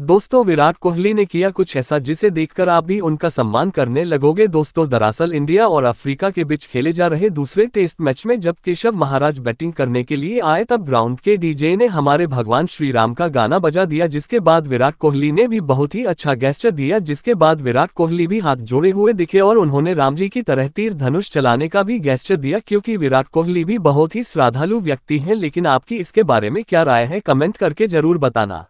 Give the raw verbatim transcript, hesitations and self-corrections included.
दोस्तों विराट कोहली ने किया कुछ ऐसा जिसे देखकर आप भी उनका सम्मान करने लगोगे। दोस्तों दरअसल इंडिया और अफ्रीका के बीच खेले जा रहे दूसरे टेस्ट मैच में जब केशव महाराज बैटिंग करने के लिए आए तब ग्राउंड के डीजे ने हमारे भगवान श्रीराम का गाना बजा दिया, जिसके बाद विराट कोहली ने भी बहुत ही अच्छा गेस्चर दिया, जिसके बाद विराट कोहली भी हाथ जोड़े हुए दिखे और उन्होंने राम जी की तरह तीर धनुष चलाने का भी गेस्चर दिया। क्योंकि विराट कोहली भी बहुत ही श्रद्धालु व्यक्ति हैं, लेकिन आपकी इसके बारे में क्या राय है कमेंट करके जरूर बताना।